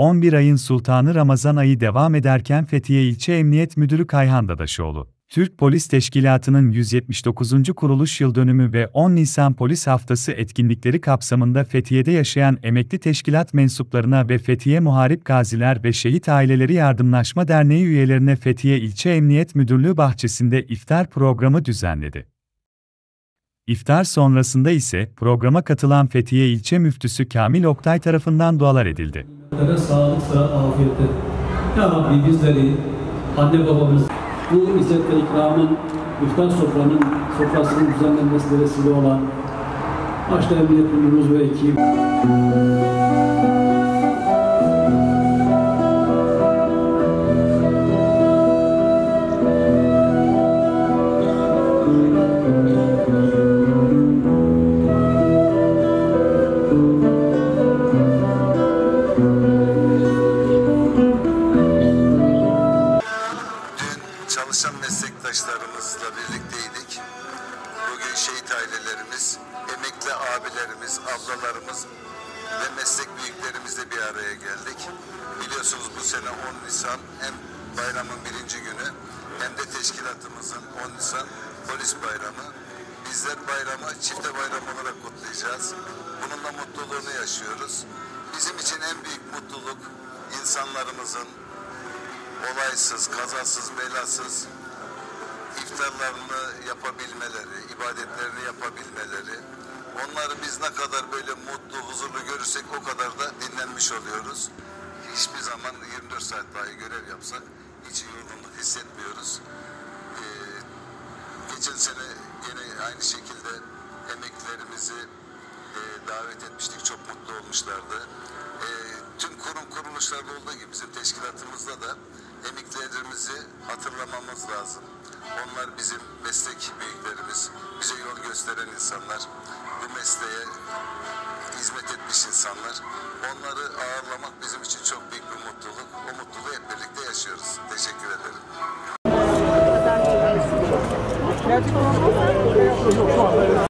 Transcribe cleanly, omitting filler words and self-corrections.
11 ayın sultanı Ramazan ayı devam ederken Fethiye İlçe Emniyet Müdürü Kayhan Dadaşoğlu, Türk Polis Teşkilatı'nın 179. kuruluş yıl dönümü ve 10 Nisan Polis Haftası etkinlikleri kapsamında Fethiye'de yaşayan emekli teşkilat mensuplarına ve Fethiye Muharip Gaziler ve Şehit Aileleri Yardımlaşma Derneği üyelerine Fethiye İlçe Emniyet Müdürlüğü bahçesinde iftar programı düzenledi. İftar sonrasında ise programa katılan Fethiye İlçe Müftüsü Kamil Oktay tarafından dualar edildi. Sağlık, sıhhat, afiyette. Ya Rabbi bizleri, anne babamız, bu izzet ve ikramın, iftar sofrasının düzenlenmesine vesile olan başta Emniyet Müdürümüz ve ekibi. Çalışan meslektaşlarımızla birlikteydik. Bugün şehit ailelerimiz, emekli abilerimiz, ablalarımız ve meslek büyüklerimizle bir araya geldik. Biliyorsunuz bu sene 10 Nisan hem bayramın birinci günü hem de teşkilatımızın 10 Nisan polis bayramı. Bizler bayramı çifte bayram olarak kutlayacağız. Bunun da mutluluğunu yaşıyoruz. Bizim için en büyük mutluluk insanlarımızın olaysız, kazasız, belasız iftarlarını yapabilmeleri, ibadetlerini yapabilmeleri. Onları biz ne kadar böyle mutlu, huzurlu görürsek o kadar da dinlenmiş oluyoruz. Hiçbir zaman 24 saat dahi görev yapsak hiç yorgunluk hissetmiyoruz. Geçen sene yine aynı şekilde emeklilerimizi davet etmiştik. Çok mutlu olmuşlardı. Tüm kurum kuruluşlarda olduğu gibi bizim teşkilatımızda da emeklilerimizi hatırlamamız lazım. Onlar bizim meslek büyüklerimiz, bize yol gösteren insanlar, bu mesleğe hizmet etmiş insanlar. Onları ağırlamak bizim için çok büyük bir mutluluk. O mutluluğu hep birlikte yaşıyoruz. Teşekkür ederim.